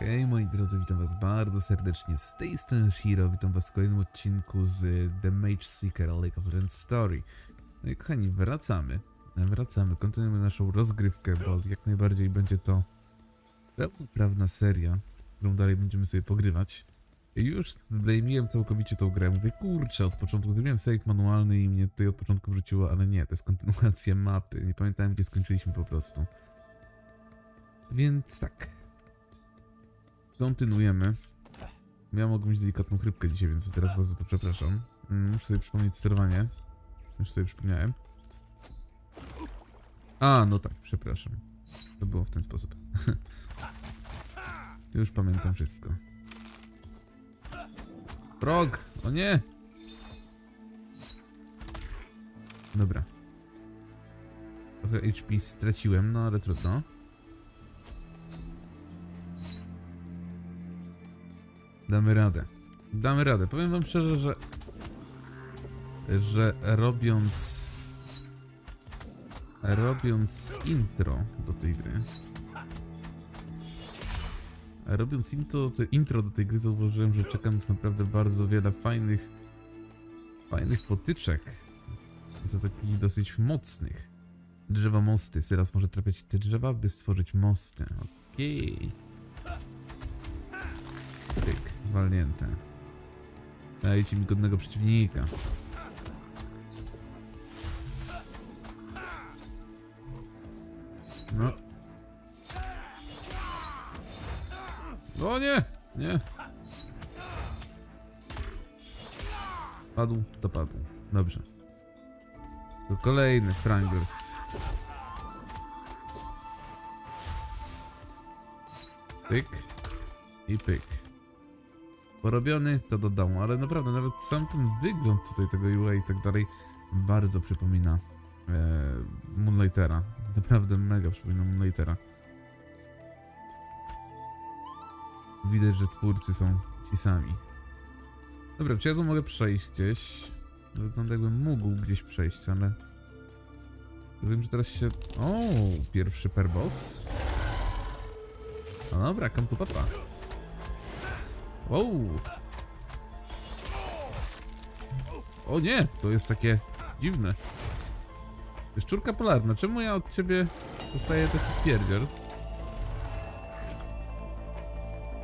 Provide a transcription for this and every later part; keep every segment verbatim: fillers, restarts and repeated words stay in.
Okej, okay, moi drodzy, witam was bardzo serdecznie z tej strony Shiro, witam was w kolejnym odcinku z The Mageseeker, League of Legends Story. No i kochani, wracamy, wracamy, kontynuujemy naszą rozgrywkę, bo jak najbardziej będzie to pełnoprawna seria, którą dalej będziemy sobie pogrywać. I już zblejmiłem całkowicie tą grę, mówię kurczę, od początku zrobiłem save manualny i mnie tutaj od początku wrzuciło, ale nie, to jest kontynuacja mapy, nie pamiętałem gdzie skończyliśmy po prostu. Więc tak. Kontynuujemy. Ja mogę mieć delikatną chrypkę dzisiaj, więc teraz was za to przepraszam. Muszę sobie przypomnieć sterowanie. Już sobie przypomniałem. A, no tak, przepraszam. To było w ten sposób. Już pamiętam wszystko. Prog! O nie! Dobra. Trochę H P straciłem, no ale trudno. Damy radę. Damy radę. Powiem wam szczerze, że... Że robiąc... Robiąc intro do tej gry... Robiąc intro, intro do tej gry zauważyłem, że czeka nas naprawdę bardzo wiele fajnych... Fajnych potyczek. I to takich dosyć mocnych. Drzewa, mosty. Sylas może trafiać te drzewa, by stworzyć mosty. Okej. Okay. Walnięte. Dajcie mi godnego przeciwnika. No. O nie! Nie. Padł, to padł. Dobrze. To kolejny Frangers. Pyk. I pyk. Porobiony, to dodam, ale naprawdę nawet sam ten wygląd tutaj tego U A i tak dalej bardzo przypomina e, Moonlightera. Naprawdę mega przypomina Moonlightera. Widać, że twórcy są ci sami. Dobra, czy ja tu mogę przejść gdzieś? Wygląda jakbym mógł gdzieś przejść, ale... Rozumiem, że teraz się... O, pierwszy perboss. No dobra, kampu papa. Wow. O nie, to jest takie dziwne. Szczurka polarna, czemu ja od ciebie dostaję taki pierdziel?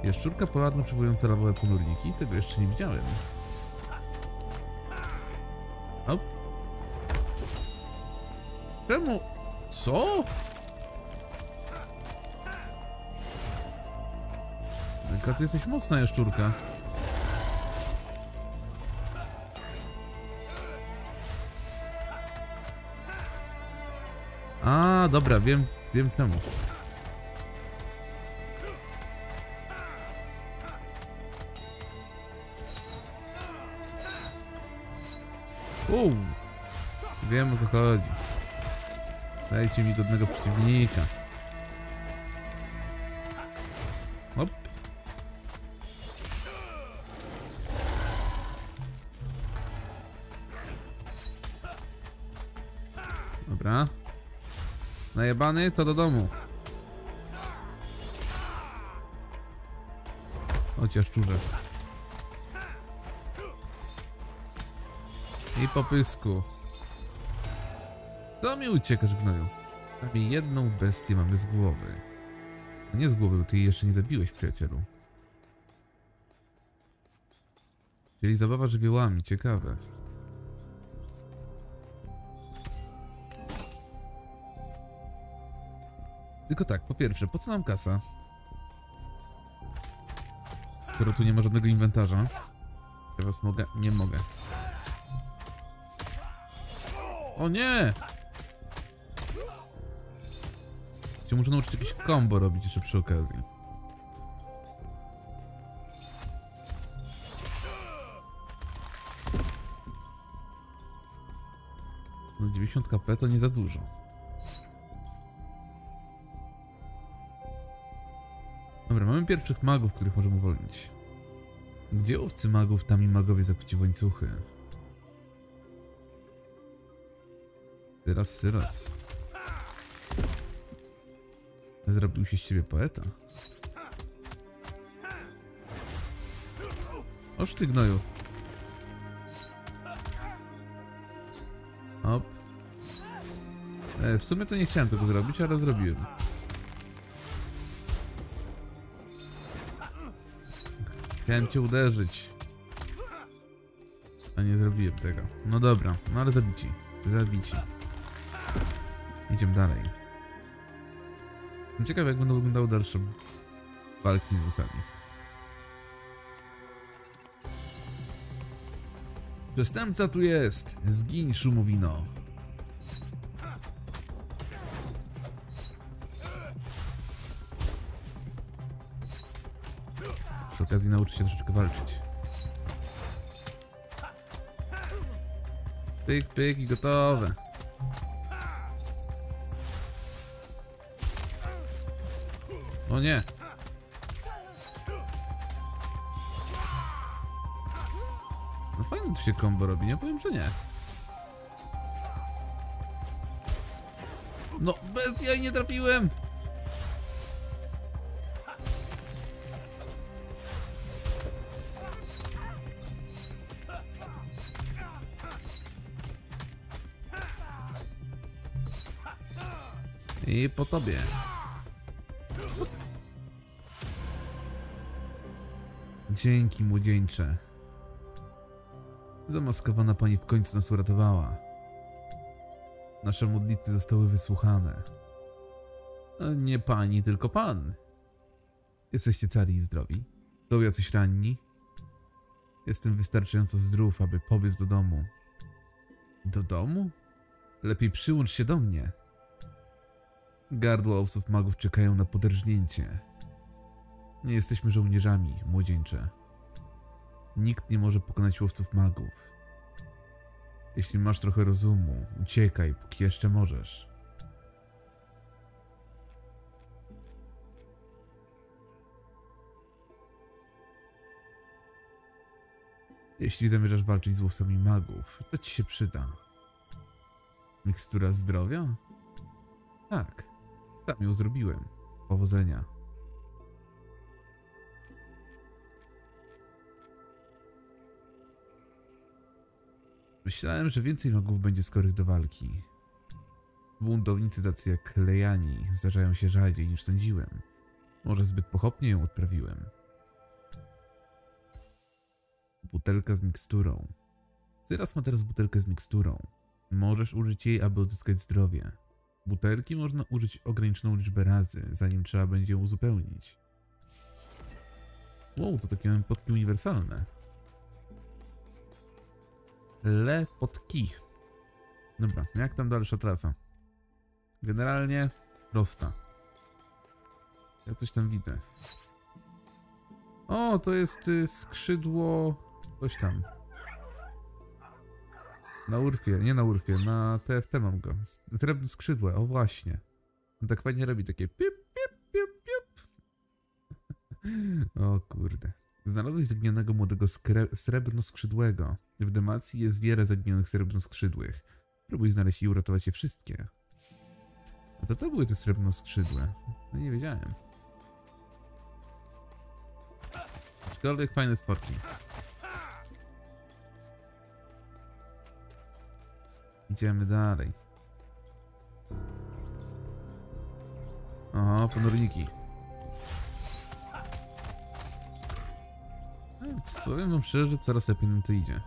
Jaszczurka polarna przywołująca lawowe ponurniki? Tego jeszcze nie widziałem. Op. Czemu? Co? Ty jesteś mocna jaszczurka. A, dobra, wiem, wiem czemu. Uuu, wiem o co chodzi. Dajcie mi godnego przeciwnika. Op. Najebany, to do domu. Chociaż szczurze. I po pysku. Co mi uciekasz, gnoju? Mamy jedną bestię mamy z głowy. No nie z głowy, bo ty jej jeszcze nie zabiłeś, przyjacielu. Czyli zabawa żywiołami, ciekawe. Tylko tak, po pierwsze, po co nam kasa? Skoro tu nie ma żadnego inwentarza. Ja was mogę? Nie mogę. O nie! Cię muszę nauczyć jakieś combo robić jeszcze przy okazji. No dziewięćdziesiąt K P to nie za dużo. Dobra, mamy pierwszych magów, których możemy uwolnić. Gdzie owcy magów, tam i magowie zakuci w łańcuchy. Teraz Sylas. Zrobił się z ciebie poeta. Oż ty gnoju. Op. E, w sumie to nie chciałem tego zrobić, ale zrobiłem. Chciałem cię uderzyć, a nie zrobiłem tego. No dobra, no ale zabici. Zabici. Idziemy dalej. Jestem ciekaw, jak będą wyglądały dalsze walki z bossami. Przestępca tu jest! Zgiń, szumowino! Przy okazji nauczy się troszeczkę walczyć. Pyk, pyk i gotowe! O nie! No fajnie tu się combo robi, nie powiem, że nie. No bez jaj nie trafiłem! I po tobie. Dzięki, młodzieńcze. Zamaskowana pani w końcu nas uratowała. Nasze modlitwy zostały wysłuchane. Nie pani, tylko pan. Jesteście cali i zdrowi? Są jacyś ranni? Jestem wystarczająco zdrów, aby pobiec do domu. Do domu? Lepiej przyłącz się do mnie. Gardła owców magów czekają na poderżnięcie. Nie jesteśmy żołnierzami, młodzieńcze. Nikt nie może pokonać łowców magów. Jeśli masz trochę rozumu, uciekaj, póki jeszcze możesz. Jeśli zamierzasz walczyć z łowcami magów, to ci się przyda. Mikstura zdrowia? Tak, sam ją zrobiłem. Powodzenia. Myślałem, że więcej magów będzie skorych do walki. Buntownicy tacy jak Leilani zdarzają się rzadziej niż sądziłem. Może zbyt pochopnie ją odprawiłem. Butelka z miksturą. Sylas ma teraz butelkę z miksturą. Możesz użyć jej, aby odzyskać zdrowie. Butelki można użyć ograniczoną liczbę razy, zanim trzeba będzie ją uzupełnić. Wow, to takie potki uniwersalne. Le pod ki. Dobra, jak tam dalsza trasa? Generalnie prosta. Ja coś tam widzę. O, to jest y, skrzydło... coś tam. Na urfie, nie na urfie, na T F T mam go. Srebrne skrzydło, o właśnie. On tak fajnie robi takie pip, pip, pip, pip. O kurde. Znalazłeś zaginionego młodego srebrnoskrzydłego. W Demacji jest wiele zaginionych srebrnoskrzydłych. Próbuj znaleźć i uratować je wszystkie. A to to były te srebrnoskrzydłe. No nie wiedziałem. Aczkolwiek fajne stworki. Idziemy dalej. O, ponurniki. Powiem wam szczerze, że coraz lepiej nam to idzie.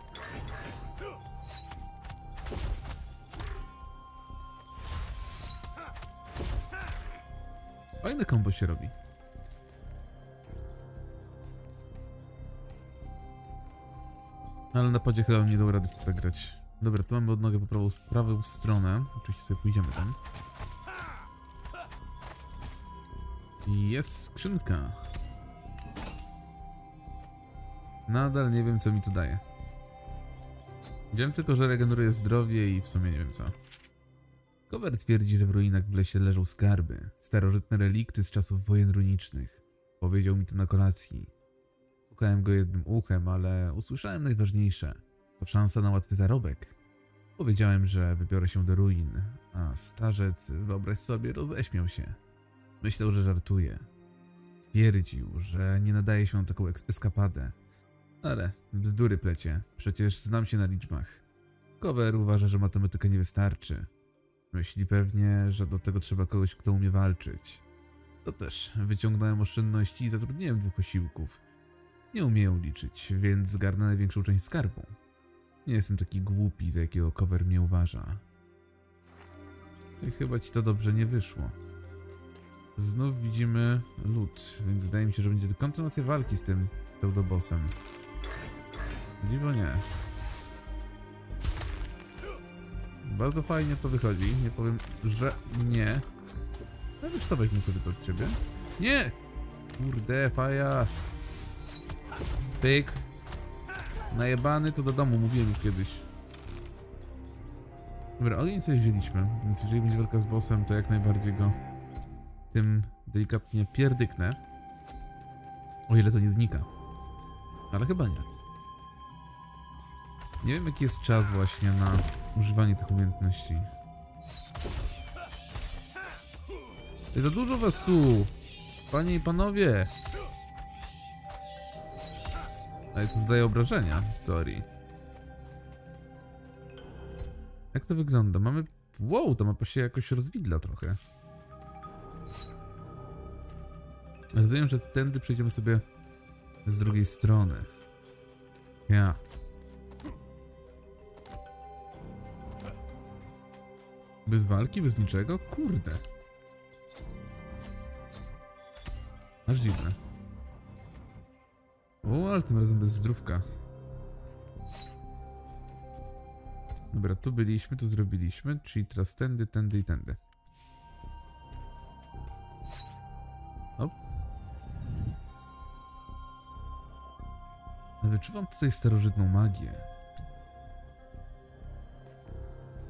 Fajne kombo się robi. Ale na padzie chyba nie dał rady tak grać. Dobra, tu mamy odnogę po prawą, prawą stronę. Oczywiście sobie pójdziemy tam. I jest skrzynka. Nadal nie wiem, co mi to daje. Wiem tylko, że regeneruje zdrowie i w sumie nie wiem co. Kober twierdzi, że w ruinach w lesie leżą skarby. Starożytne relikty z czasów wojen runicznych. Powiedział mi to na kolacji. Słuchałem go jednym uchem, ale usłyszałem najważniejsze. To szansa na łatwy zarobek. Powiedziałem, że wybiorę się do ruin. A starzec, wyobraź sobie, roześmiał się. Myślał, że żartuje. Twierdził, że nie nadaje się na taką eskapadę. Ale bzdury plecie, przecież znam się na liczbach. Cover uważa, że matematyka nie wystarczy. Myśli pewnie, że do tego trzeba kogoś, kto umie walczyć. To też wyciągnąłem oszczędności i zatrudniłem dwóch osiłków. Nie umieją liczyć, więc zgarnę największą część skarbu. Nie jestem taki głupi, za jakiego Cover mnie uważa. I chyba ci to dobrze nie wyszło. Znów widzimy lód, więc wydaje mi się, że będzie to kontynuacja walki z tym pseudobossem. Dziwo nie. Bardzo fajnie to wychodzi, nie powiem, że nie. No wiesz co, weźmy sobie to od ciebie. Nie! Kurde, faja! Pyk! Najebany to do domu, mówiłem już kiedyś. Dobra, ogień sobie wzięliśmy, więc jeżeli będzie walka z bossem, to jak najbardziej go tym delikatnie pierdyknę. O ile to nie znika. Ale chyba nie. Nie wiem jaki jest czas właśnie na używanie tych umiejętności. I za dużo was tu! Panie i panowie! Ale to zadaje obrażenia w teorii. Jak to wygląda? Mamy... Wow, ta mapa się jakoś rozwidla trochę. Rozumiem, że tędy przejdziemy sobie z drugiej strony. Ja. Bez walki, bez niczego? Kurde. Aż dziwne. O, ale tym razem bez zdrówka. Dobra, tu byliśmy, tu zrobiliśmy, czyli teraz tędy, tędy i tędy. Op. Wyczuwam tutaj starożytną magię.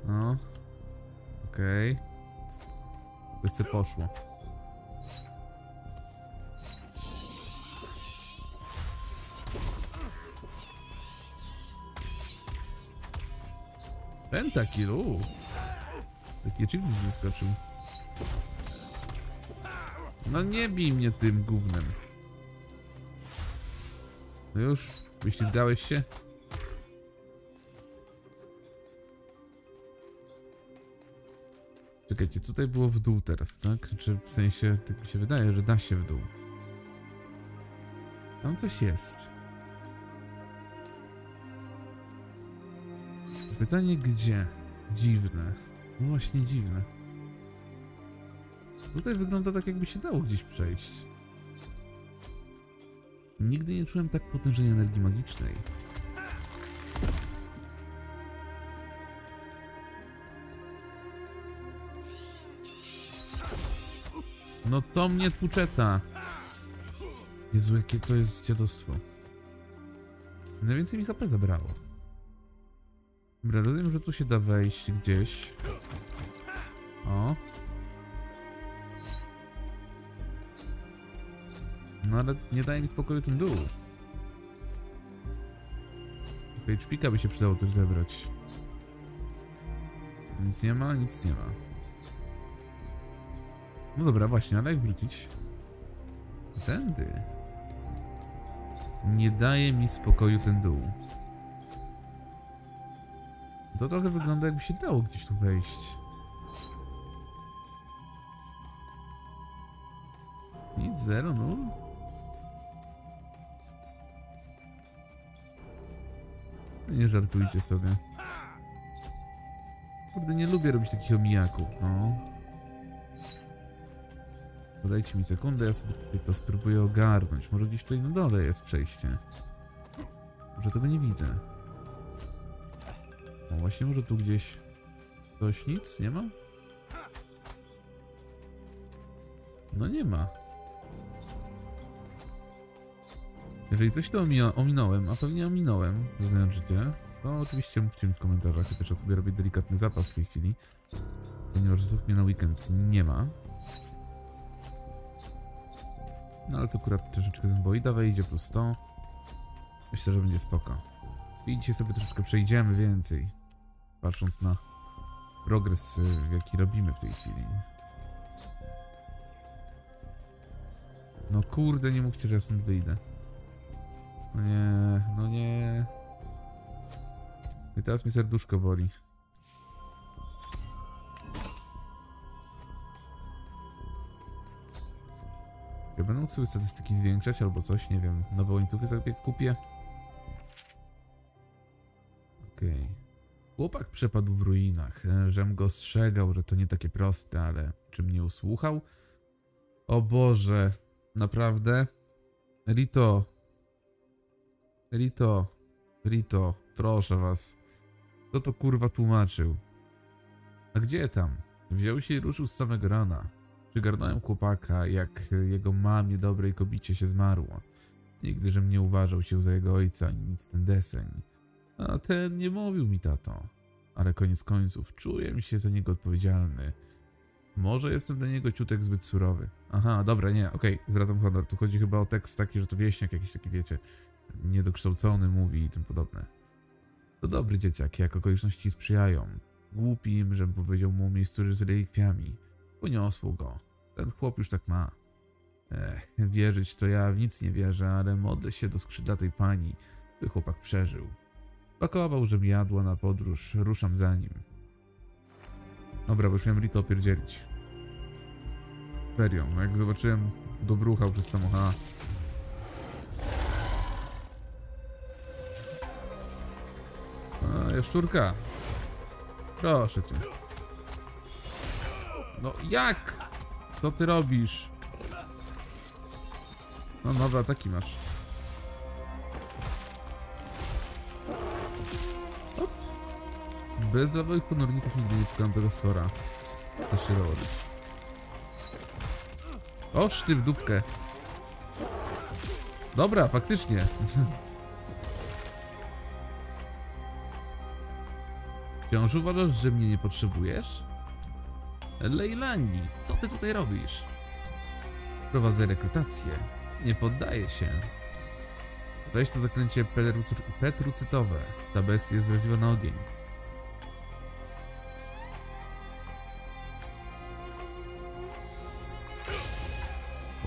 No. Okej. Okay. To się poszło. Pentakill, uuu. Taki achievement wyskoczył. No nie bij mnie tym gównem. No już, wyślizgałeś się. Czekajcie, tutaj było w dół teraz, tak? Czy w sensie, tak mi się wydaje, że da się w dół. Tam coś jest. Pytanie gdzie? Dziwne. No właśnie dziwne. Tutaj wygląda tak jakby się dało gdzieś przejść. Nigdy nie czułem tak potężnej energii magicznej. No co mnie tłuczeta? Jezu, jakie to jest dziadostwo. Najwięcej mi H P zabrało. Dobra, rozumiem, że tu się da wejść gdzieś. O. No ale nie daje mi spokoju ten dół. Okej, czpika by się przydało też zebrać. Nic nie ma, nic nie ma. No dobra, właśnie, ale jak wrócić? Tędy. Nie daje mi spokoju ten dół. To trochę wygląda jakby się dało gdzieś tu wejść. Nic, zero, nul. Nie żartujcie sobie. Kurde, nie lubię robić takich omijaków, no. Podajcie mi sekundę, ja sobie tutaj to spróbuję ogarnąć. Może gdzieś tutaj na dole jest przejście. Może tego nie widzę. No właśnie, może tu gdzieś coś, nic? Nie ma? No nie ma. Jeżeli coś to ominąłem, a pewnie ominąłem, zaznaczycie, to oczywiście mówcie mi w komentarzach. Ja też sobie robię delikatny zapas w tej chwili, ponieważ zup mnie na weekend nie ma. No ale to akurat troszeczkę zboida wejdzie plus to. Myślę, że będzie spoko. I dzisiaj sobie troszeczkę przejdziemy więcej, patrząc na progres, jaki robimy w tej chwili. No kurde, nie mówcie, że ja stąd wyjdę. No nie, no nie. I teraz mi serduszko boli. Ja będę mógł sobie statystyki zwiększać albo coś, nie wiem. Nowe łańcuchy sobie kupię. Okej. Okay. Chłopak przepadł w ruinach. Żem go ostrzegał, że to nie takie proste, ale czy mnie usłuchał? O Boże, naprawdę? Rito. Rito. Rito, proszę was. Kto to kurwa tłumaczył? A gdzie tam? Wziął się i ruszył z samego rana. Przygarnąłem chłopaka, jak jego mamie dobrej kobicie się zmarło. Nigdy, żem nie uważał się za jego ojca, ani nic ten deseń. A ten nie mówił mi tato. Ale koniec końców czuję się za niego odpowiedzialny. Może jestem dla niego ciutek zbyt surowy. Aha, dobra, nie, okej, okay, zwracam honor. Tu chodzi chyba o tekst taki, że to wieśniak jakiś taki, wiecie, niedokształcony mówi i tym podobne. To dobry dzieciak, jak okoliczności sprzyjają. Głupim, żem powiedział mu o miejscu z relikwiami. Poniosło go. Ten chłop już tak ma. Ech, wierzyć to ja w nic nie wierzę, ale modlę się do skrzydlatej pani, by chłopak przeżył. Pakował, żem jadła na podróż. Ruszam za nim. Dobra, bo już miałem Rito opierdzielić. Serio, jak zobaczyłem, dobruchał przez samocha. A, jaszczurka. Proszę cię. No jak? Co ty robisz? No nowe ataki masz. Op. Bez zawołych ponorników nigdy nie pukam tego sfora. Chcę się założyć. Oż ty w dupkę. Dobra, faktycznie. Wciąż uważasz, że mnie nie potrzebujesz? Leilani, co ty tutaj robisz? Prowadzę rekrutację. Nie poddaję się. Weź to zaklęcie petrucytowe. Ta bestia jest wrażliwa na ogień.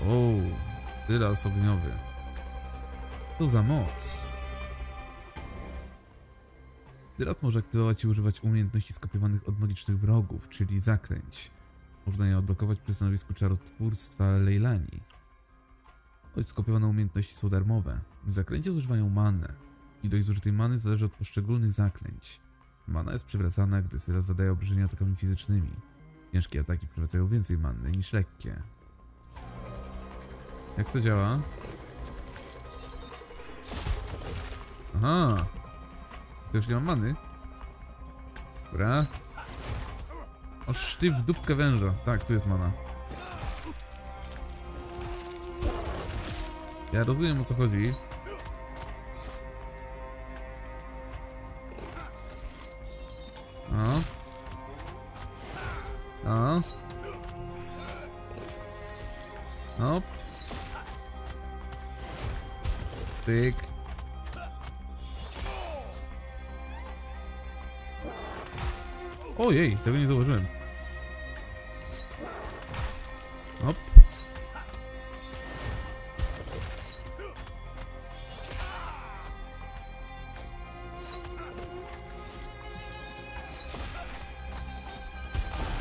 O, Sylas ogniowy. Co za moc. Sylas może aktywować i używać umiejętności skopiowanych od magicznych wrogów, czyli zaklęć. Można je odblokować przy stanowisku czarotwórstwa Leilani. Choć skopiowane umiejętności są darmowe. Zaklęcia zużywają manę. Ilość zużytej many zależy od poszczególnych zaklęć. Mana jest przywracana, gdy Sylas zadaje obrażenia atakami fizycznymi. Ciężkie ataki przywracają więcej manny niż lekkie. Jak to działa? Aha! To już nie mam many. Dobra. O sztyw dupkę węża. Tak, tu jest mana. Ja rozumiem, o co chodzi. O. O. Op. Pyk. Ojej, tego nie zauważyłem. Hop.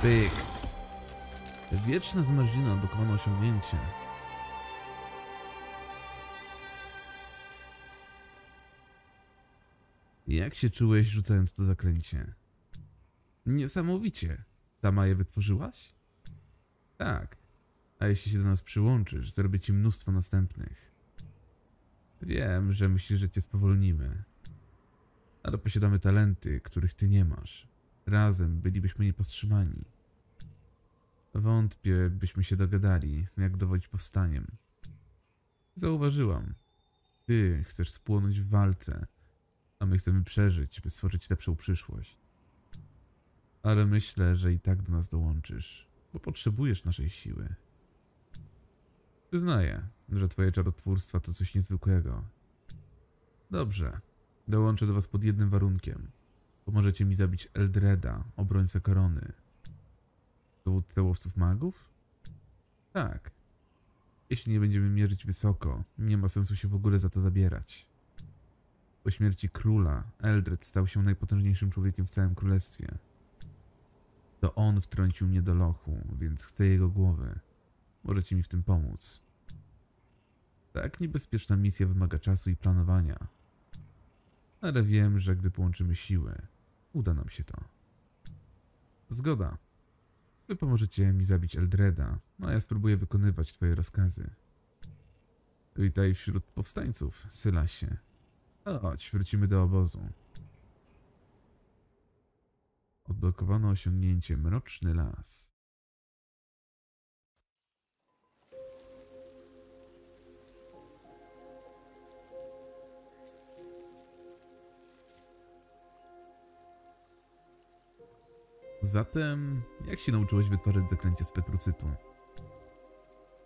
Pyk. Wieczna zmarzlina, dokonano osiągnięcie. Jak się czułeś, rzucając to zaklęcie? Niesamowicie. Sama je wytworzyłaś? Tak. A jeśli się do nas przyłączysz, zrobię ci mnóstwo następnych. Wiem, że myślisz, że cię spowolnimy. Ale posiadamy talenty, których ty nie masz. Razem bylibyśmy niepowstrzymani. Wątpię, byśmy się dogadali, jak dowodzić powstaniem. Zauważyłam. Ty chcesz spłonąć w walce, a my chcemy przeżyć, by stworzyć lepszą przyszłość. Ale myślę, że i tak do nas dołączysz, bo potrzebujesz naszej siły. Przyznaję, że twoje czarotwórstwa to coś niezwykłego. Dobrze, dołączę do was pod jednym warunkiem. Pomożecie mi zabić Eldreda, obrońcę korony. Dowódcę łowców magów? Tak. Jeśli nie będziemy mierzyć wysoko, nie ma sensu się w ogóle za to zabierać. Po śmierci króla, Eldred stał się najpotężniejszym człowiekiem w całym królestwie. To on wtrącił mnie do lochu, więc chcę jego głowy. Możecie mi w tym pomóc. Tak niebezpieczna misja wymaga czasu i planowania. Ale wiem, że gdy połączymy siły, uda nam się to. Zgoda. Wy pomożecie mi zabić Eldreda, a ja spróbuję wykonywać twoje rozkazy. Witaj wśród powstańców, Sylasie. Chodź, wrócimy do obozu. Odblokowano osiągnięcie Mroczny Las. Zatem, jak się nauczyłeś wytwarzać zaklęcie z petrucytu?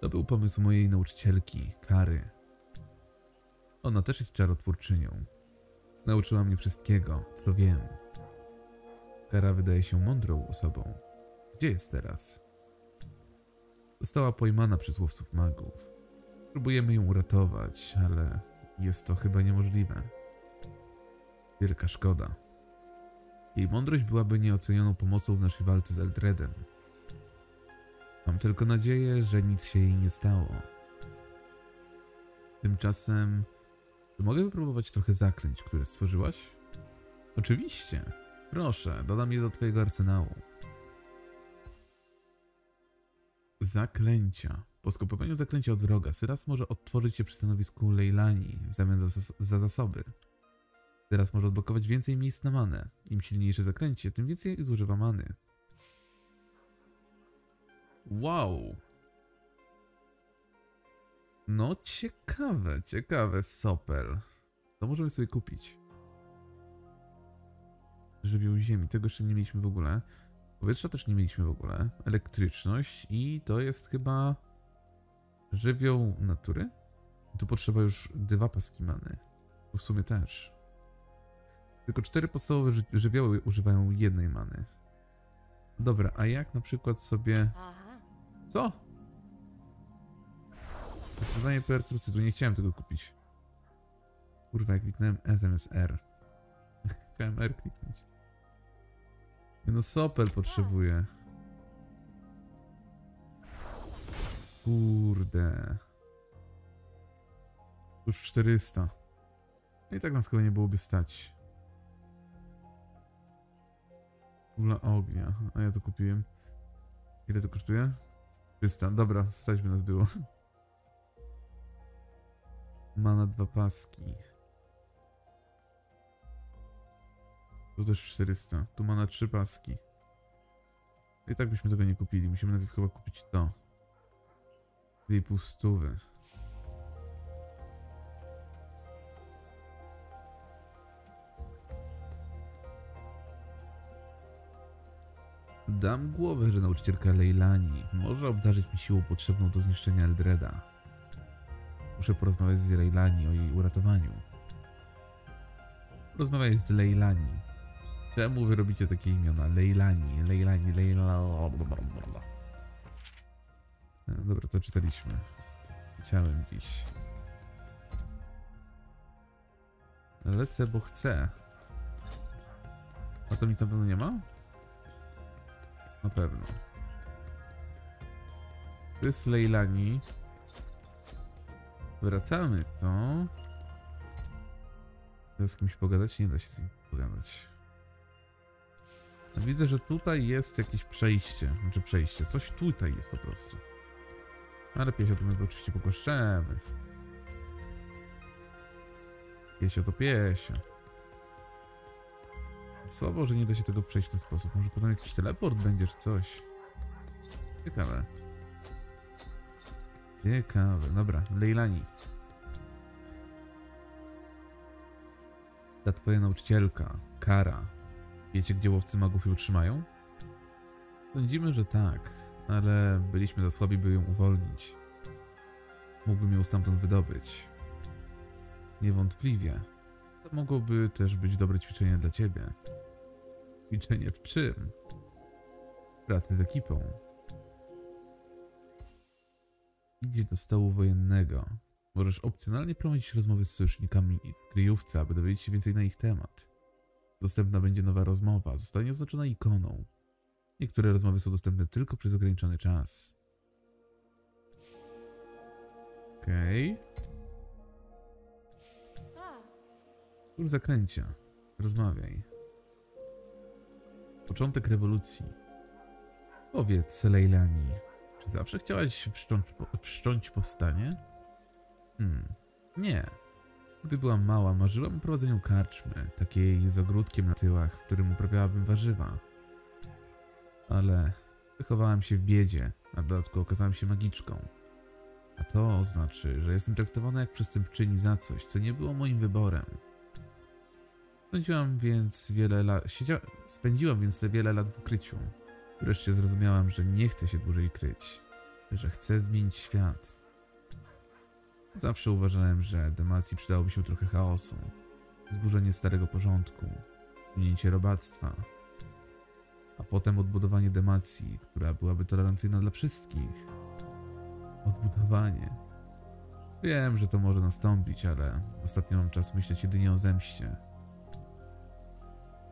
To był pomysł mojej nauczycielki, Kary. Ona też jest czarotwórczynią. Nauczyła mnie wszystkiego, co wiem. Kara wydaje się mądrą osobą. Gdzie jest teraz? Została pojmana przez łowców magów. Próbujemy ją uratować, ale jest to chyba niemożliwe. Wielka szkoda. Jej mądrość byłaby nieocenioną pomocą w naszej walce z Eldredem. Mam tylko nadzieję, że nic się jej nie stało. Tymczasem, czy mogę wypróbować trochę zaklęć, które stworzyłaś? Oczywiście. Proszę, dodam je do twojego arsenału. Zaklęcia. Po skopowaniu zaklęcia od wroga, Sylas może odtworzyć się przy stanowisku Leilani w zamian za, zas za zasoby. Sylas może odblokować więcej miejsc na manę. Im silniejsze zaklęcie, tym więcej zużywa many. Wow! No ciekawe, ciekawe, Sopel. To możemy sobie kupić. Żywioł ziemi, tego jeszcze nie mieliśmy w ogóle. Powietrza też nie mieliśmy w ogóle. Elektryczność i to jest chyba żywioł natury? Tu potrzeba już dwa paski many. W sumie też. Tylko cztery podstawowe ży żywioły używają jednej many. Dobra, a jak na przykład sobie... Co? Zastosowanie pertrucydu, nie chciałem tego kupić. Kurwa, jak kliknąłem S zamiast R. Chciałem R kliknąć. No Sopel potrzebuje. Kurde. Już czterysta. No i tak nas chyba nie byłoby stać. Kula ognia. A ja to kupiłem. Ile to kosztuje? trzysta. Dobra, stać by nas było. Mana dwa paski. Tu też czterysta. Tu mana trzy paski. I tak byśmy tego nie kupili. Musimy najpierw chyba kupić to. dwie i pół stówy. Dam głowę, że nauczycielka Leilani może obdarzyć mi siłą potrzebną do zniszczenia Eldreda. Muszę porozmawiać z Leilani o jej uratowaniu. Rozmawiaj z Leilani. Czemu wy robicie takie imiona? Leilani, Leilani, Leilani... Dobra, to czytaliśmy. Chciałem dziś. Lecę, bo chcę. A to nic na pewno nie ma? Na pewno. To jest Leilani. Wracamy to. Z kimś pogadać? Nie da się z nim pogadać. Widzę, że tutaj jest jakieś przejście. Znaczy przejście. Coś tutaj jest po prostu. Ale piesia to my oczywiście pogłaszczemy. Piesia to piesia. Słabo, że nie da się tego przejść w ten sposób. Może potem jakiś teleport będzie, czy coś. Ciekawe. Ciekawe. Dobra, Leilani. Ta twoja nauczycielka, Kara. Wiecie, gdzie łowcy magów ją trzymają? Sądzimy, że tak, ale byliśmy za słabi, by ją uwolnić. Mógłbym ją stamtąd wydobyć. Niewątpliwie. To mogłoby też być dobre ćwiczenie dla ciebie. Ćwiczenie w czym? Pracy z ekipą. Idzie do stołu wojennego. Możesz opcjonalnie prowadzić rozmowy z sojusznikami w kryjówce, aby dowiedzieć się więcej na ich temat. Dostępna będzie nowa rozmowa, zostanie oznaczona ikoną. Niektóre rozmowy są dostępne tylko przez ograniczony czas. Okej. Król zakręcia. Rozmawiaj. Początek rewolucji. Powiedz, Leilani, czy zawsze chciałaś wszcząć, po wszcząć powstanie? Hmm, nie. Gdy byłam mała, marzyłam o prowadzeniu karczmy, takiej z ogródkiem na tyłach, w którym uprawiałabym warzywa. Ale wychowałam się w biedzie, a w dodatku okazałam się magiczką. A to znaczy, że jestem traktowana jak przestępczyni za coś, co nie było moim wyborem. Spędziłam więc wiele lat... Siedział... Spędziłam więc te wiele lat w ukryciu. Wreszcie zrozumiałam, że nie chcę się dłużej kryć, że chcę zmienić świat. Zawsze uważałem, że Demacji przydałoby się trochę chaosu, zburzenie starego porządku, minięcie robactwa, a potem odbudowanie Demacji, która byłaby tolerancyjna dla wszystkich. Odbudowanie. Wiem, że to może nastąpić, ale ostatnio mam czas myśleć jedynie o zemście.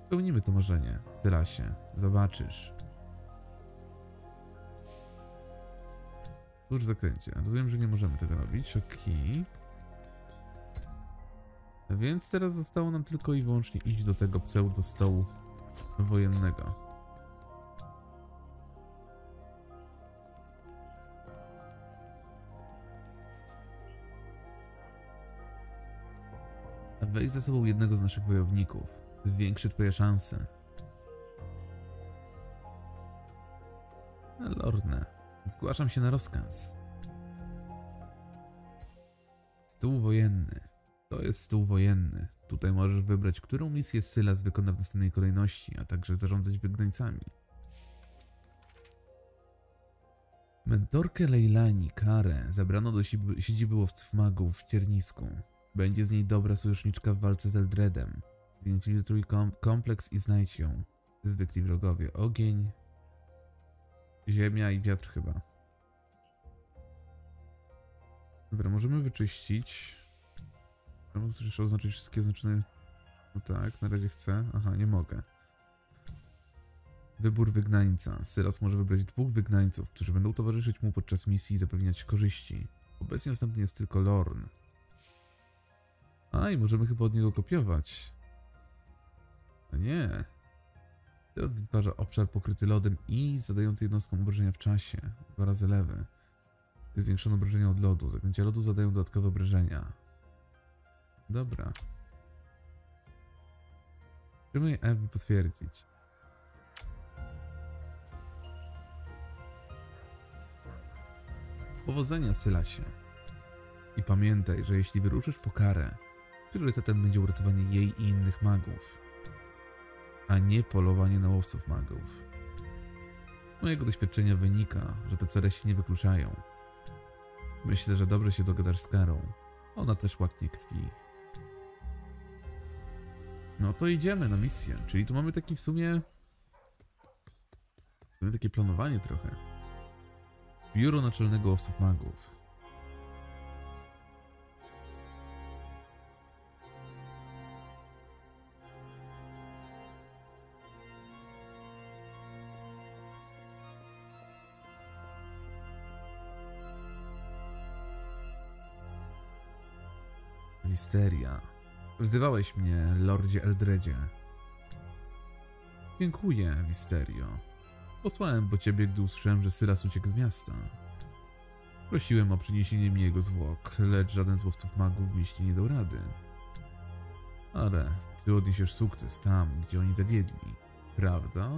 Spełnimy to marzenie, Sylasie. Zobaczysz. Cóż zakręcie. Rozumiem, że nie możemy tego robić. Okej. Okay. Więc teraz zostało nam tylko i wyłącznie iść do tego pseudo-stołu wojennego. Weź ze sobą jednego z naszych wojowników. Zwiększy twoje szanse. Lorne, zgłaszam się na rozkaz. Stół wojenny. To jest stół wojenny. Tutaj możesz wybrać, którą misję Sylas wykona w następnej kolejności, a także zarządzać wygnańcami. Mentorkę Leilani, Karę, zabrano do siedziby łowców magów w Ciernisku. Będzie z niej dobra sojuszniczka w walce z Eldredem. Zinfiltruj kom kompleks i znajdź ją. Zwykli wrogowie. Ogień, ziemia i wiatr chyba. Dobra, możemy wyczyścić. Chcesz oznaczyć wszystkie oznaczone... No tak, na razie chcę. Aha, nie mogę. Wybór wygnańca. Sylas może wybrać dwóch wygnańców, którzy będą towarzyszyć mu podczas misji i zapewniać korzyści. Obecnie następny jest tylko Lorn. A, i możemy chyba od niego kopiować. A nie. Teraz wytwarza obszar pokryty lodem i zadający jednostkom obrażenia w czasie. Dwa razy lewy. Zwiększone obrażenia od lodu. Zaklęcia lodu zadają dodatkowe obrażenia. Dobra. Przyjmuję E, by potwierdzić. Powodzenia, Sylasie. I pamiętaj, że jeśli wyruszysz po Karę, priorytetem będzie uratowanie jej i innych magów, a nie polowanie na łowców magów. Z mojego doświadczenia wynika, że te cele się nie wykluczają. Myślę, że dobrze się dogadasz z Karą. Ona też łaknie krwi. No to idziemy na misję. Czyli tu mamy taki w sumie... W sumie takie planowanie trochę. Biuro Naczelnego Łowców Magów. Wisteria. Wzywałeś mnie, Lordzie Eldredzie. Dziękuję, Wisterio. Posłałem po ciebie, gdy usłyszałem, że Sylas uciekł z miasta. Prosiłem o przyniesienie mi jego zwłok, lecz żaden z łowców magów w mieście nie dał rady. Ale ty odniesiesz sukces tam, gdzie oni zawiedli, prawda?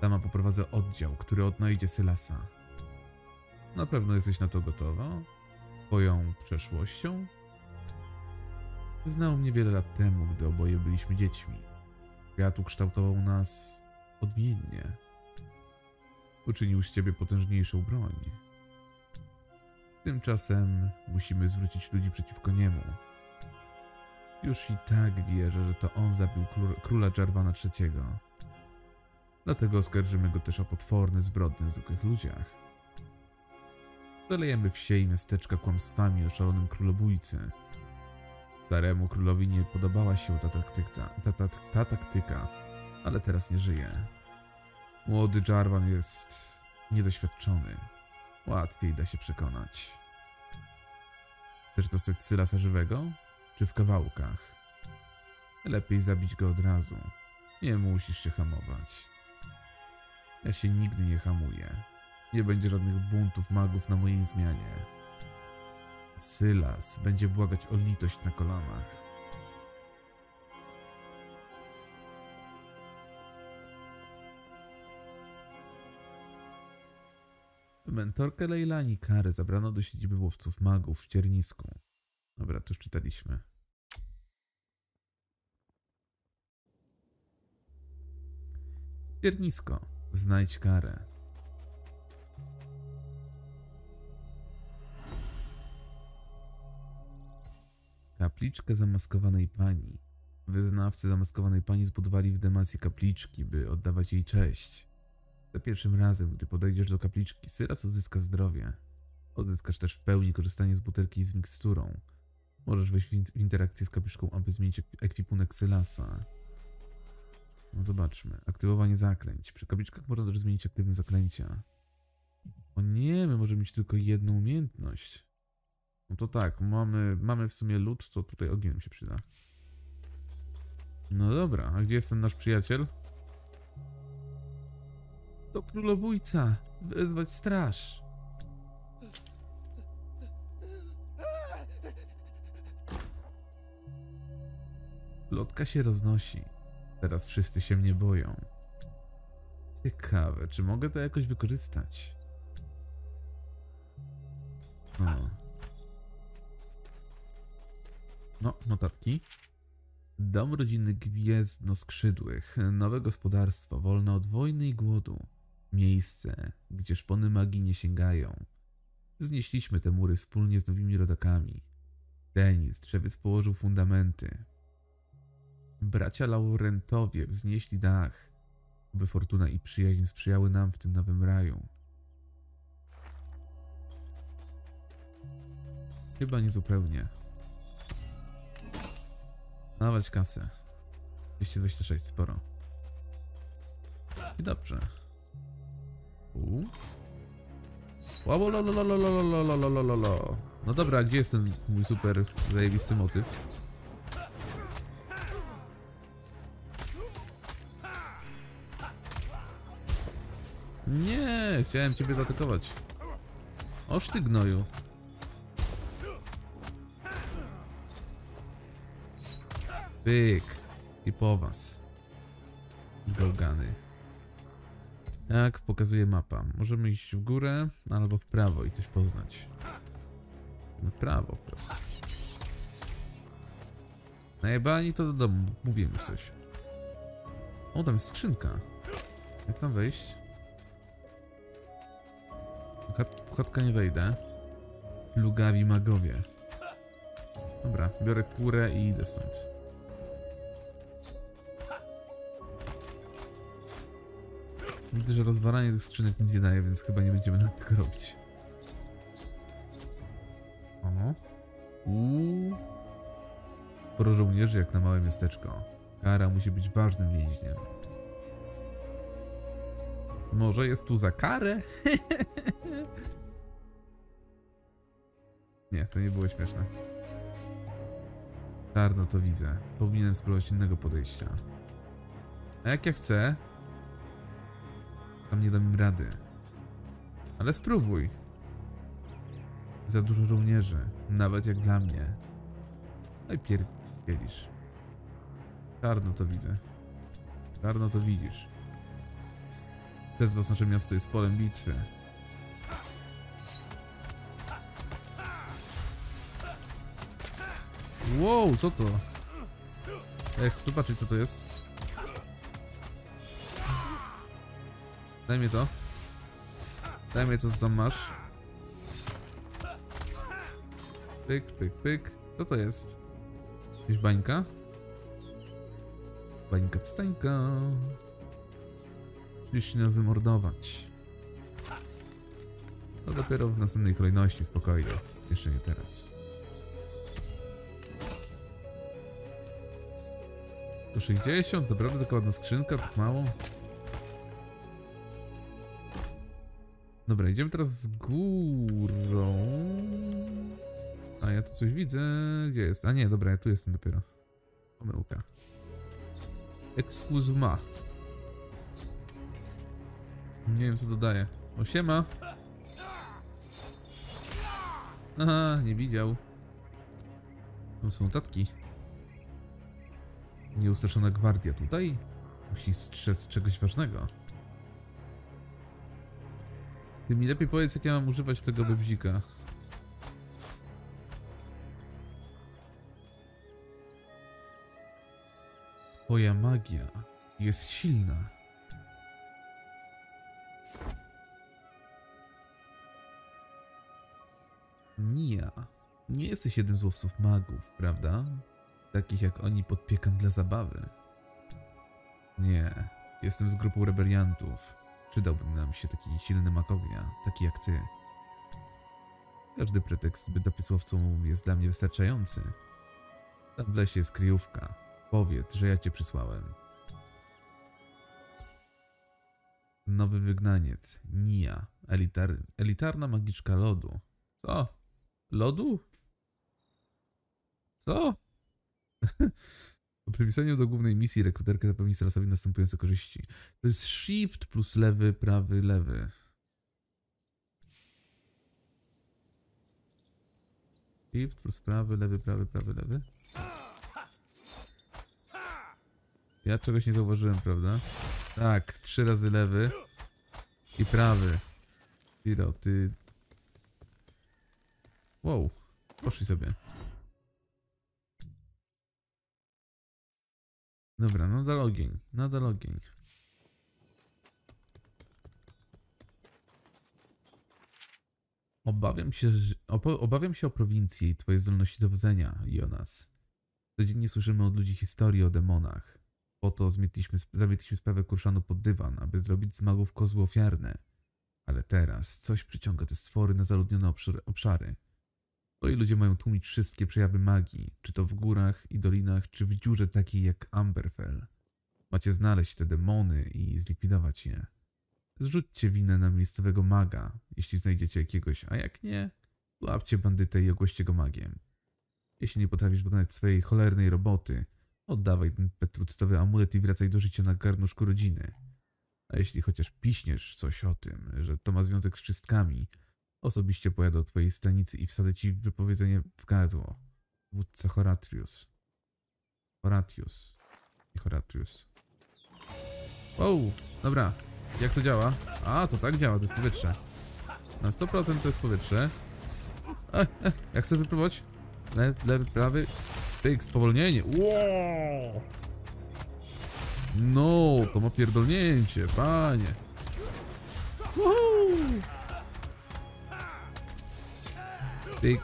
Sama poprowadzę oddział, który odnajdzie Sylasa. Na pewno jesteś na to gotowa? Twoją przeszłością? Znał mnie wiele lat temu, gdy oboje byliśmy dziećmi. Świat ukształtował nas odmiennie. Uczynił z ciebie potężniejszą broń. Tymczasem musimy zwrócić ludzi przeciwko niemu. Już i tak wierzę, że to on zabił króla Jarvana trzeciego. Dlatego oskarżymy go też o potworne zbrodnie w zwykłych ludziach. Zalejemy wsie i miasteczka kłamstwami o szalonym królobójcy. Staremu królowi nie podobała się ta taktyka, ta, ta, ta taktyka, ale teraz nie żyje. Młody Jarvan jest niedoświadczony. Łatwiej da się przekonać. Chcesz dostać Sylasa żywego? Czy w kawałkach? Lepiej zabić go od razu. Nie musisz się hamować. Ja się nigdy nie hamuję. Nie będzie żadnych buntów magów na mojej zmianie. Sylas będzie błagać o litość na kolanach. Mentorkę Leilani Kary zabrano do siedziby łowców magów w Ciernisku. Dobra, to już czytaliśmy. Ciernisko. Znajdź Karę. Kapliczkę zamaskowanej pani. Wyznawcy zamaskowanej pani zbudowali w Demacji kapliczki, by oddawać jej cześć. Za pierwszym razem, gdy podejdziesz do kapliczki, Sylas odzyska zdrowie. Odzyskasz też w pełni korzystanie z butelki z miksturą. Możesz wejść w interakcję z kapliczką, aby zmienić ekwipunek Sylasa. No zobaczmy. Aktywowanie zaklęć. Przy kapliczkach można też zmienić aktywne zaklęcia. O nie, my możemy mieć tylko jedną umiejętność. No to tak, mamy, mamy w sumie lód, co tutaj ogniem się przyda. No dobra, a gdzie jest ten nasz przyjaciel? To królobójca! Wezwać straż! Lotka się roznosi. Teraz wszyscy się mnie boją. Ciekawe, czy mogę to jakoś wykorzystać? O. No, notatki. Dom rodziny Gwiezdnoskrzydłych. Nowe gospodarstwo, wolne od wojny i głodu. Miejsce, gdzie szpony magii nie sięgają. Znieśliśmy te mury wspólnie z nowymi rodakami. Denis, drzewiec, położył fundamenty. Bracia Laurentowie wznieśli dach, aby fortuna i przyjaźń sprzyjały nam w tym nowym raju. Chyba niezupełnie. Dawać kasę. dwieście dwadzieścia sześć, sporo. I dobrze. Uuu. No dobra, gdzie jest ten mój super zajebisty motyw? Nie, chciałem ciebie zaatakować. Oż ty gnoju. Pyk. I po was. Golgany. Jak pokazuje mapa. Możemy iść w górę albo w prawo i coś poznać. W prawo, proszę. Najebani to do domu. Mówiłem już coś. O, tam jest skrzynka. Jak tam wejść? Puchatka nie wejdę. Plugawi magowie. Dobra, biorę kurę i idę stąd. Widzę, że rozwalanie tych skrzynek nic nie daje, więc chyba nie będziemy nad tego robić. Oho. Uuu. Sporo żołnierzy jak na małe miasteczko. Kara musi być ważnym więźniem. Może jest tu za karę? Nie, to nie było śmieszne. Czarno to widzę. Powinienem spróbować innego podejścia. A jak ja chcę? Tam nie dam im rady. Ale spróbuj. Za dużo żołnierzy. Nawet jak dla mnie. No i pierdzielisz. Czarno to widzę. Czarno to widzisz. Przez was nasze miasto jest polem bitwy. Wow, co to? Ja chcę zobaczyć, co to jest. Daj mi to. Daj mi to, co tam masz. Pyk, pyk, pyk. Co to jest? Jakaś bańka? Bańka wstańka. Musisz nas wymordować. No dopiero w następnej kolejności, spokojnie. Jeszcze nie teraz. To sześćdziesiąt, naprawdę taka ładna skrzynka, tak mało. Dobra, idziemy teraz z górą. A ja tu coś widzę. Gdzie jest? A nie, dobra, ja tu jestem dopiero. Pomyłka. Excuse ma. Nie wiem co dodaję. O, siema. Aha, nie widział. Tam są notatki. Nieustraszona gwardia tutaj musi strzec czegoś ważnego. Ty mi lepiej powiedz, jak ja mam używać tego bebzika. Twoja magia jest silna. Nia, nie jesteś jednym z łowców magów, prawda? Takich jak oni podpiekam dla zabawy. Nie, jestem z grupą rebeliantów. Przydałby nam się taki silny mag ognia, taki jak ty. Każdy pretekst, by dopisłowcą jest dla mnie wystarczający. Tam w lesie jest kryjówka. Powiedz, że ja cię przysłałem. Nowy wygnaniec. Nia. Elitar... Elitarna magiczka lodu. Co? Lodu? Co? Po przypisaniu do głównej misji rekruterkę zapewni Sylasowi następujące korzyści. To jest shift plus lewy, prawy, lewy. Shift plus prawy, lewy, prawy, prawy, lewy. Ja czegoś nie zauważyłem, prawda? Tak, trzy razy lewy i prawy. Piro, ty... Wow, poszli sobie. Dobra, nadal ogień, nadal ogień. Obawiam się, że, obawiam się o prowincję i twoje zdolności dowodzenia, Jonas. Codziennie słyszymy od ludzi historii o demonach. Po to zmietliśmy, zamietliśmy sprawę Kurszanu pod dywan, aby zrobić z magów kozły ofiarne. Ale teraz coś przyciąga te stwory na zaludnione obszary. Twoi ludzie mają tłumić wszystkie przejawy magii, czy to w górach i dolinach, czy w dziurze takiej jak Amberfell. Macie znaleźć te demony i zlikwidować je. Zrzućcie winę na miejscowego maga, jeśli znajdziecie jakiegoś, a jak nie, złapcie bandytę i ogłoście go magiem. Jeśli nie potrafisz wykonać swojej cholernej roboty, oddawaj ten petructowy amulet i wracaj do życia na garnuszku rodziny. A jeśli chociaż piśniesz coś o tym, że to ma związek z czystkami, osobiście pojadę do twojej stanicy i wsadzę ci wypowiedzenie w gardło. Wódca Horatius. Horatius. I Horatius. Wow, dobra. Jak to działa? A, to tak działa, to jest powietrze. Na sto procent to jest powietrze. E, e, jak chcę wypróbować? Lewy, lewy, prawy. Pyk, spowolnienie. Wow. No, to ma pierdolnięcie, panie. Woohoo. Pyk.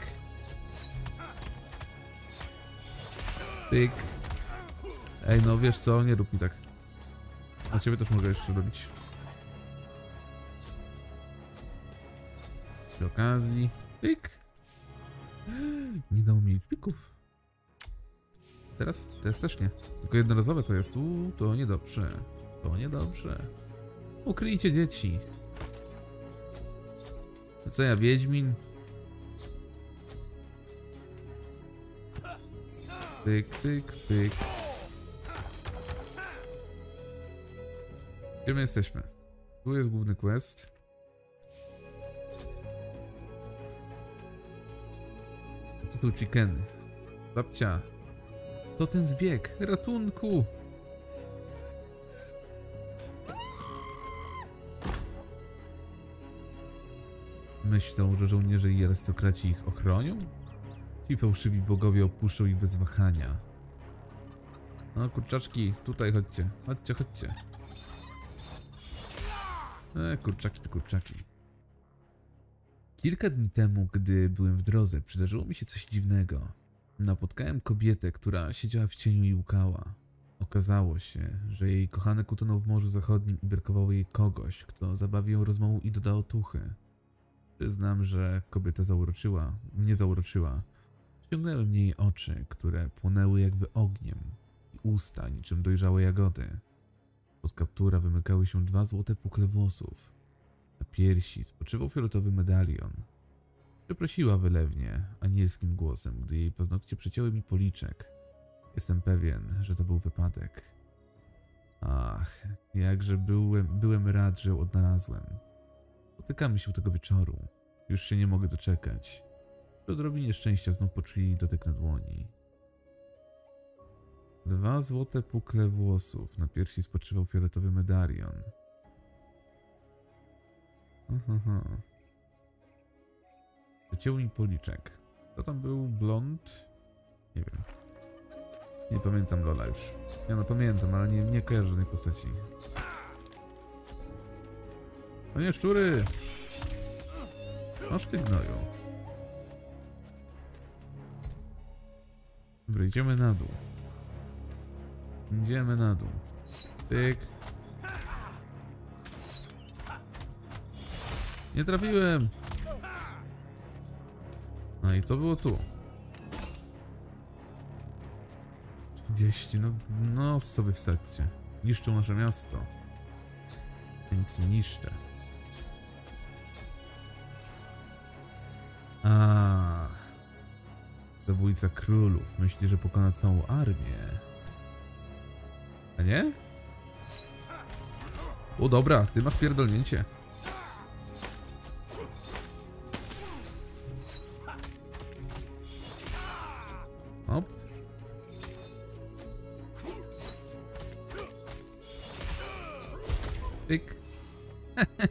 Pyk. Ej, no wiesz co, nie rób mi tak. A ciebie też mogę jeszcze robić. Przy okazji. Pyk. Nie dało mi pików. Teraz? Teraz też nie. Tylko jednorazowe to jest. Uuu, to niedobrze. To niedobrze. Ukryjcie dzieci. Co ja, wiedźmin? Pyk, pyk, pyk. Gdzie my jesteśmy? Tu jest główny quest. Co tu chickeny? Babcia. To ten zbieg. Ratunku. Myślą, że żołnierze i arystokraci ich ochronią? I fałszywi bogowie opuszczą ich bez wahania. No kurczaczki, tutaj chodźcie, chodźcie, chodźcie. E, kurczaki, te kurczaki. Kilka dni temu, gdy byłem w drodze, przydarzyło mi się coś dziwnego. Napotkałem kobietę, która siedziała w cieniu i łkała. Okazało się, że jej kochanek utonął w Morzu Zachodnim i brakowało jej kogoś, kto zabawi ją rozmową i doda otuchy. Przyznam, że kobieta zauroczyła, mnie zauroczyła. Ściągnęły mnie jej oczy, które płonęły jakby ogniem i usta niczym dojrzałe jagody. Pod kaptura wymykały się dwa złote pukle włosów. Na piersi spoczywał fioletowy medalion. Przeprosiła wylewnie, anielskim głosem, gdy jej paznokcie przecięły mi policzek. Jestem pewien, że to był wypadek. Ach, jakże byłem, byłem rad, że ją odnalazłem. Spotykamy się tego wieczoru. Już się nie mogę doczekać. Przy odrobinie szczęścia znów poczuli jej dotyk na dłoni. Dwa złote pukle włosów. Na piersi spoczywał fioletowy medalion. Aha. Przecięło mi policzek. To tam był blond? Nie wiem. Nie pamiętam Lola już. Ja no pamiętam, ale nie, nie kojarzę żadnej postaci. O nie, szczury! Oż ty gnoju. Dobra, idziemy na dół. Idziemy na dół. Tyk. Nie trafiłem! No i to było tu. Wieści, no, no sobie wsadźcie. Niszczą nasze miasto. Więc niszczę. A, zabójca królów myśli, że pokona całą armię. A nie? O dobra, ty masz pierdolnięcie.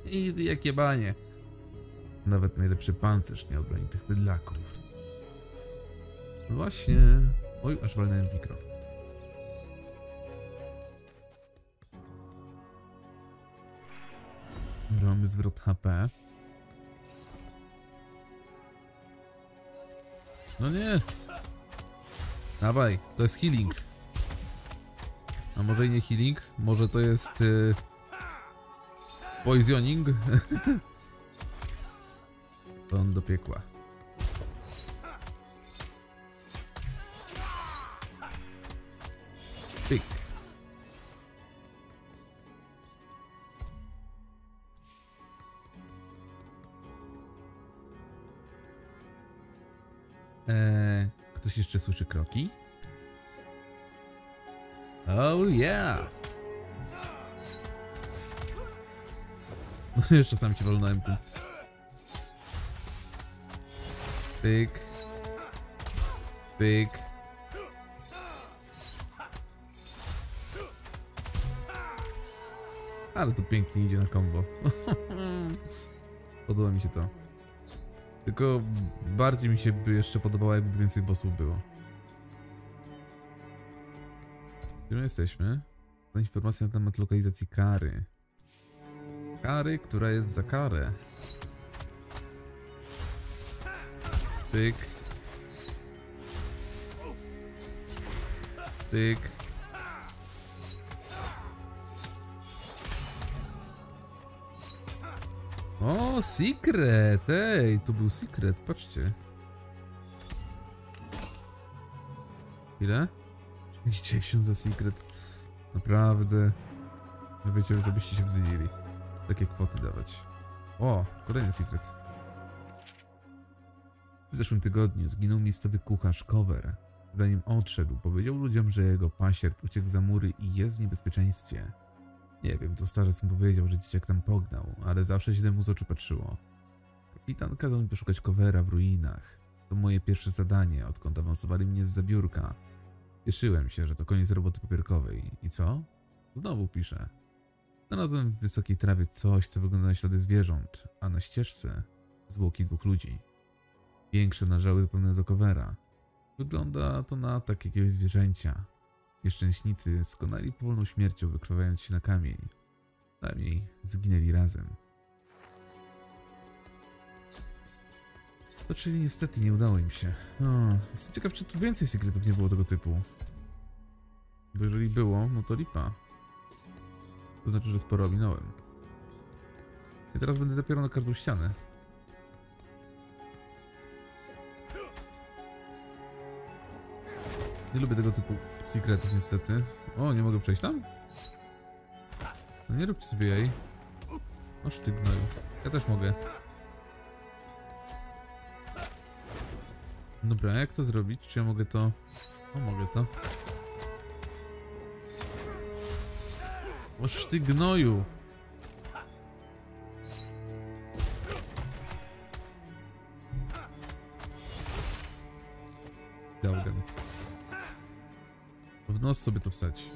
I jakie banie. Nawet najlepszy pancerz nie obroni tych bydlaków. Właśnie. Oj, aż walnąłem w mikro. Mamy zwrot H P. No nie. Dawaj, to jest healing. A może i nie healing? Może to jest... Yy... Poisoning. To on do piekła. Pyk. Eee, ktoś jeszcze słyszy kroki? Oh yeah! No jeszcze sam cię walnąłem tu. Pyk. Pyk. Ale to pięknie idzie na combo. Podoba mi się to. Tylko bardziej mi się by jeszcze podobało, jakby więcej bossów było. Gdzie my jesteśmy? Informacja na temat lokalizacji Kary. Kary, która jest za karę. Pyk. Pyk. O, secret! Ej, tu był secret, patrzcie. Ile? dziewięćdziesiąt za secret. Naprawdę. Nie wiecie, co byście się wzywili. Takie kwoty dawać. O, kolejny secret. W zeszłym tygodniu zginął miejscowy kucharz Cover. Zanim odszedł, powiedział ludziom, że jego pasierb uciekł za mury i jest w niebezpieczeństwie. Nie wiem, to starzec mu powiedział, że dzieciak tam pognał, ale zawsze źle mu z oczu patrzyło. Kapitan kazał mi poszukać Covera w ruinach. To moje pierwsze zadanie, odkąd awansowali mnie z zabiórka. Cieszyłem się, że to koniec roboty papierkowej. I co? Znowu piszę. Znalazłem w wysokiej trawie coś, co wygląda na ślady zwierząt, a na ścieżce zwłoki dwóch ludzi. Większe należały zapewne do Covera. Wygląda to na atak jakiegoś zwierzęcia. Nieszczęśnicy skonali powolną śmiercią, wykrwawiając się na kamień. Przynajmniej zginęli razem. To czyli niestety nie udało im się. O, jestem ciekaw, czy tu więcej sekretów nie było tego typu. Bo jeżeli było, no to lipa. To znaczy, że sporo ominąłem. I teraz będę dopiero na każdą ścianę. Nie lubię tego typu secretów niestety. O, nie mogę przejść tam? No nie róbcie sobie jej. Oż ty gnoju. Ja też mogę. Dobra, jak to zrobić? Czy ja mogę to... O, mogę to. Oż ty gnoju. Dałgan. W nos sobie to wsadź.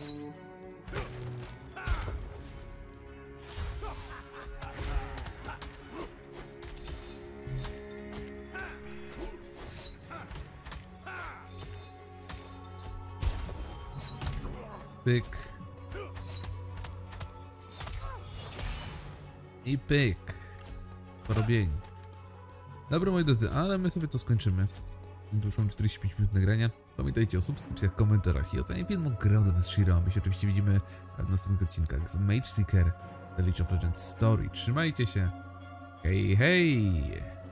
Pyk. I pyk. Porobień. Dobra, moi drodzy, ale my sobie to skończymy. Już mam czterdzieści pięć minut nagrania. Pamiętajcie o subskrypcjach, komentarzach i ocenie filmu. Grał do Was Shiro. My się oczywiście widzimy w następnych odcinkach z Mageseeker The League of Legends Story. Trzymajcie się. Hej, hej!